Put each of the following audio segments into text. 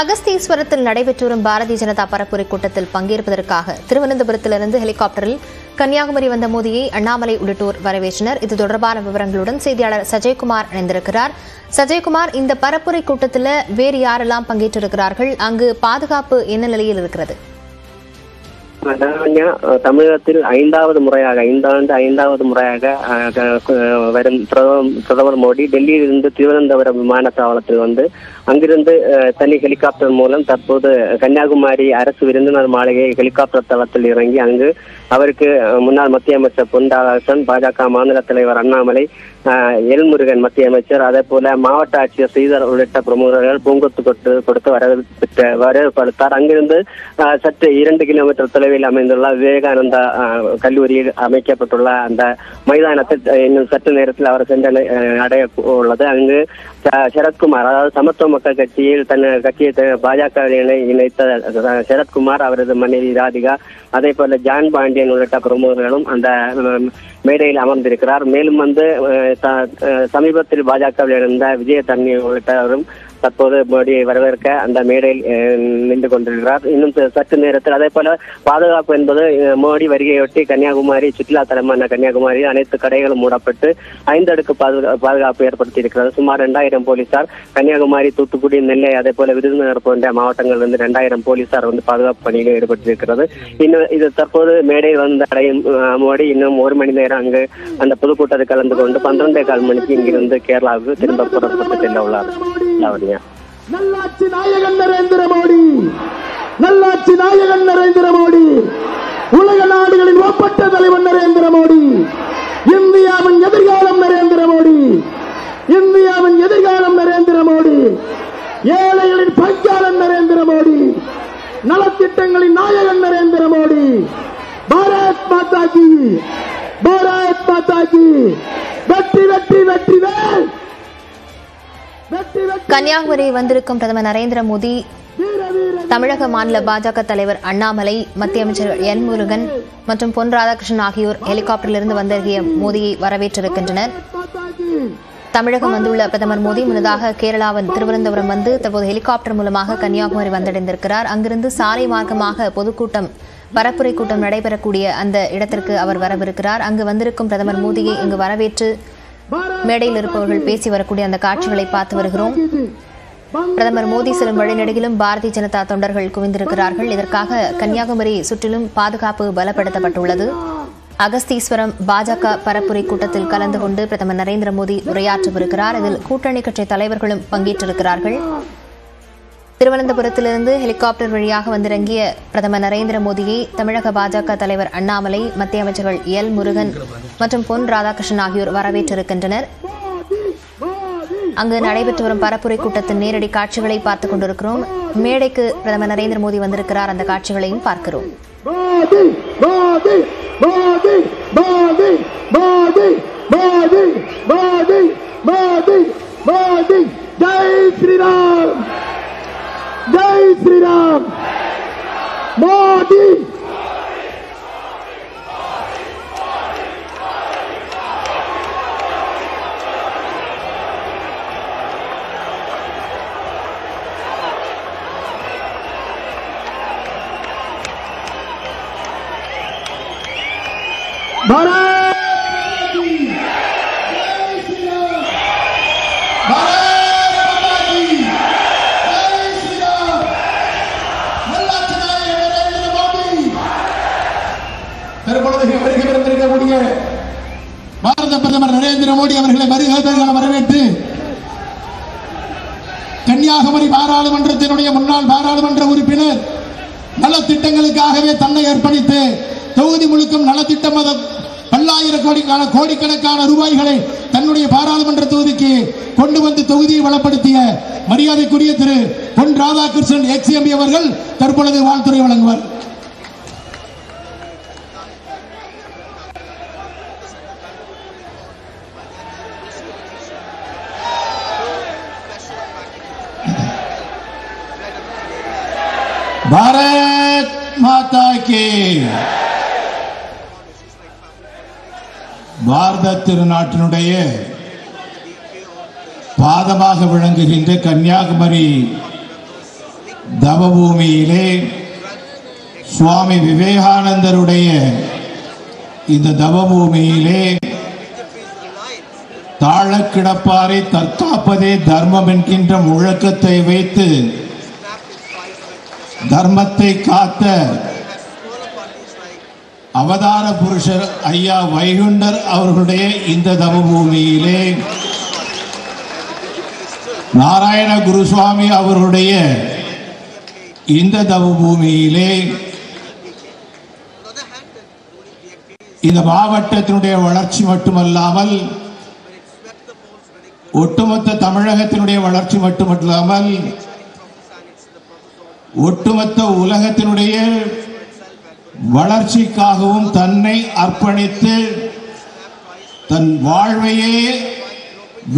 அகஸ்தீஸ்வரத்தில் நடைபெற்று வரும் பாரதிய ஜனதா பரப்புரை கூட்டத்தில் பங்கேற்பதற்காக திருவனந்தபுரத்திலிருந்து ஹெலிகாப்டரில் கன்னியாகுமரி வந்த மோடியை அண்ணாமலை உள்ளிட்டோர் வரவேற்றனர். இது தொடர்பான விவரங்களுடன் செய்தியாளர் சஜய்குமார் இணைந்திருக்கிறார். சஜய்குமார், இந்த பரப்புரை கூட்டத்தில் வேறு யாரெல்லாம் பங்கேற்றிருக்கிறார்கள், அங்கு பாதுகாப்பு என்ன நிலையில் இருக்கிறது? தமிழகத்தில் ஐந்தாவது முறையாக வரும் பிரதமர் மோடி டெல்லியிலிருந்து திருவனந்தபுரம் விமானத்தாவளத்தில் வந்து அங்கிருந்து தனி ஹெலிகாப்டர் மூலம் தற்போது கன்னியாகுமரி அரசு விருந்தினர் மாளிகை ஹெலிகாப்டர் தளத்தில் இறங்கி அங்கு அவருக்கு முன்னாள் மத்திய அமைச்சர் பொன் ராதாகிருஷ்ணன், பாஜக மாநில தலைவர் அண்ணாமலை, எல்முருகன் மத்திய அமைச்சர், அதே போல மாவட்ட ஆட்சியர் ஸ்ரீதர் உள்ளிட்ட பிரமுகர்கள் பூங்கொத்து கொடுத்து வரவேற்படுத்தார். அங்கிருந்து சற்று 2 கிலோமீட்டர் தொலைவில் அமைந்துள்ள விவேகானந்தா கல்லூரியில் அமைக்கப்பட்டுள்ள அந்த மைதானத்தில் இன்னும் சற்று நேரத்தில் அவர் சென்று அடைய உள்ளது. அங்கு சரத்குமார், அதாவது சமத்துவ மக்கள் கட்சியில் தன் கட்சியை பாஜக இணைத்த சரத்குமார், அவரது மனைவி ராதிகா, அதே போல ஜான் பாண்டியன் உள்ளிட்ட பிரமுகர்களும் அந்த மேடையில் அமர்ந்திருக்கிறார். மேலும் வந்து சமீபத்தில் பாஜகவில் இருந்த விஜய தண்ணி உள்ளிட்டவரும் தற்போது மோடியை வரவேற்க அந்த மேடையில் நின்று கொண்டிருக்கிறார். இன்னும் சற்று நேரத்தில் அதே போல பாதுகாப்பு என்பது மோடி வருகையொட்டி கன்னியாகுமரி சுற்றுலா தலமான கன்னியாகுமரி அனைத்து கடைகளும் மூடப்பட்டு 5 அடுக்கு பாதுகாப்பு ஏற்படுத்தி இருக்கிறது. சுமார் 2000 போலீசார் கன்னியாகுமரி, தூத்துக்குடி, நெல்லை, அதே போல விருதுநகர் போன்ற மாவட்டங்கள் வந்து 2000 போலீசார் வந்து பாதுகாப்பு பணியில் ஈடுபட்டிருக்கிறது. இன்னும் இது தற்போது மேடையில் வந்து அடையும் மோடி இன்னும் 1 மணி நேரம் அங்கு அந்த பொதுக்கூட்டத்தில் கலந்து கொண்டு 12:15 மணிக்கு இங்கிருந்து கேரளாவுக்கு திரும்ப புறப்பட்டு செல்ல உள்ளார். நல்லாட்சி நாயகன் நரேந்திர மோடி, நல்லாட்சி நாயகன் நரேந்திர மோடி, உலக நாடுகளின் ஒப்பற்ற தலைவன் நரேந்திர மோடி, இந்தியாவின் எதிர்காலம் நரேந்திர மோடி, இந்தியாவின் எதிர்காலம் நரேந்திர மோடி, ஏழைகளின் பங்காளன் நரேந்திர மோடி, நலத்திட்டங்களின் நாயகன் நரேந்திர மோடி, பாரத் மாதா கி, பாரத் மாதா கி, வெற்றி வெற்றி வெற்றி வேல். கன்னியாகுமரி வந்திருக்கும் பிரதமர் நரேந்திர மோடி, தமிழக மாநில பாஜக தலைவர் அண்ணாமலை, மத்திய அமைச்சர் என் முருகன் மற்றும் பொன் ராதாகிருஷ்ணன் ஆகியோர் ஹெலிகாப்டரிலிருந்து வந்திறங்கிய மோடியை வரவேற்றிருக்கின்றனர். தமிழகம் வந்துள்ள பிரதமர் மோடி முன்னதாக கேரளாவின் திருவனந்தபுரம் வந்து தற்போது ஹெலிகாப்டர் மூலமாக கன்னியாகுமரி வந்தடைந்திருக்கிறார். அங்கிருந்து சாலை மார்க்கமாக பொதுக்கூட்டம், பரப்புரை கூட்டம் நடைபெறக்கூடிய அந்த இடத்திற்கு அவர் வரவிருக்கிறார். அங்கு வந்திருக்கும் பிரதமர் மோடியை இங்கு வரவேற்று மேடையில் இருப்பவர்கள் பேசி வரக்கூடிய அந்த காட்சிகளை பார்த்து வருகிறோம். பிரதமர் மோடி செல்லும் வழிநெடுகிலும் பாரதிய ஜனதா தொண்டர்கள் குவிந்திருக்கிறார்கள். இதற்காக கன்னியாகுமரி சுற்றிலும் பாதுகாப்பு பலப்படுத்தப்பட்டுள்ளது. அகஸ்தீஸ்வரம் பாஜக பரப்புரை கூட்டத்தில் கலந்து கொண்டு பிரதமர் நரேந்திர மோடி உரையாற்றவிருக்கிறார். இதில் கூட்டணி கட்சி தலைவர்களும் பங்கேற்றிருக்கிறார்கள். திருவனந்தபுரத்திலிருந்து ஹெலிகாப்டர் வழியாக வந்திறங்கிய பிரதமர் நரேந்திர மோடியை தமிழக பாஜக தலைவர் அண்ணாமலை, மத்திய அமைச்சர்கள் எல் முருகன் மற்றும் பொன் ராதாகிருஷ்ணன் ஆகியோர் வரவேற்றிருக்கின்றனர். அங்கு நடைபெற்று வரும் பரப்புரை கூட்டத்தின் நேரடி காட்சிகளை பார்த்துக் கொண்டிருக்கிறோம். மேடைக்கு பிரதமர் நரேந்திர மோடி வந்திருக்கிறார். அந்த காட்சிகளையும் பார்க்கிறோம். ஜெய் ஸ்ரீராம். மோடி பிரதமர் நரேந்திர மோடி அவர்களை வருக வரவேற்று கன்னியாகுமரி பாராளுமன்றத்தினுடைய முன்னாள் பாராளுமன்ற உறுப்பினர் நலத்திட்டங்களுக்காகவே தன்னை அர்ப்பணித்து தொகுதி முழுக்கும் நலத்திட்டம் கோடிக்கணக்கான ரூபாய்களை தன்னுடைய பாராளுமன்ற தொகுதிக்கு கொண்டு வந்து தொகுதியை வளப்படுத்திய மரியாதைக்குரிய திரு பொன் ராதாகிருஷ்ணன் XMP அவர்கள் தற்பொழுது வாழ்த்துறை வழங்குவார். பாரத் மாதா கி. பாரத திருநாட்டினுடைய பாதமாக விளங்குகின்ற கன்னியாகுமரி தவபூமியிலே சுவாமி விவேகானந்தருடைய இந்த தவபூமியிலே தாழக் கிடப்பாரை தற்காப்பதே தர்மம் என்கின்ற முழக்கத்தை வைத்து தர்மத்தை காத்த அவதார புருஷர் ஐயா வைகுண்டர் அவர்களுடைய இந்த தவபூமியிலே நாராயண குரு சுவாமி அவர்களுடைய இந்த தவபூமியிலே இந்த மாவட்டத்தினுடைய வளர்ச்சி மட்டுமல்லாமல் ஒட்டுமொத்த தமிழகத்தினுடைய வளர்ச்சி மட்டுமல்லாமல் ஒட்டுமொத்த உலகத்தினுடைய வளர்ச்சிக்காகவும் தன்னை அர்ப்பணித்து தன் வாழ்வையே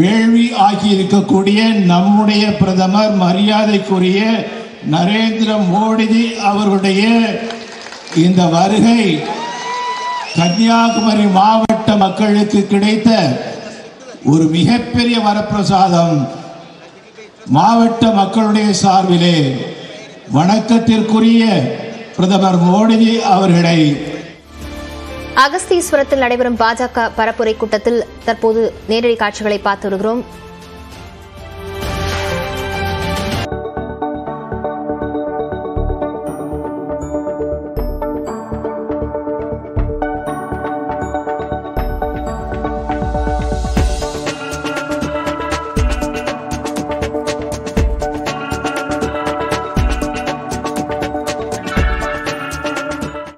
வேள்வி ஆகி இருக்கக்கூடிய நம்முடைய பிரதமர் மரியாதைக்குரிய நரேந்திர மோடிஜி அவர்களுடைய இந்த வருகை கன்னியாகுமரி மாவட்ட மக்களுக்கு கிடைத்த ஒரு மிகப்பெரிய வரப்பிரசாதம். மாவட்ட மக்களுடைய சார்பிலே வணக்கத்திற்குரிய பிரதமர் மோடிஜி அவர்களை. அகஸ்தீஸ்வரத்தில் நடைபெறும் பாஜக பரப்புரை கூட்டத்தில் தற்போது நேரடி காட்சிகளை பார்த்து வருகிறோம்.